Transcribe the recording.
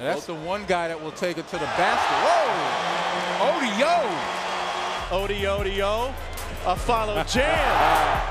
That's the one guy that will take it to the basket. Whoa! Odio! Odio, a follow jam.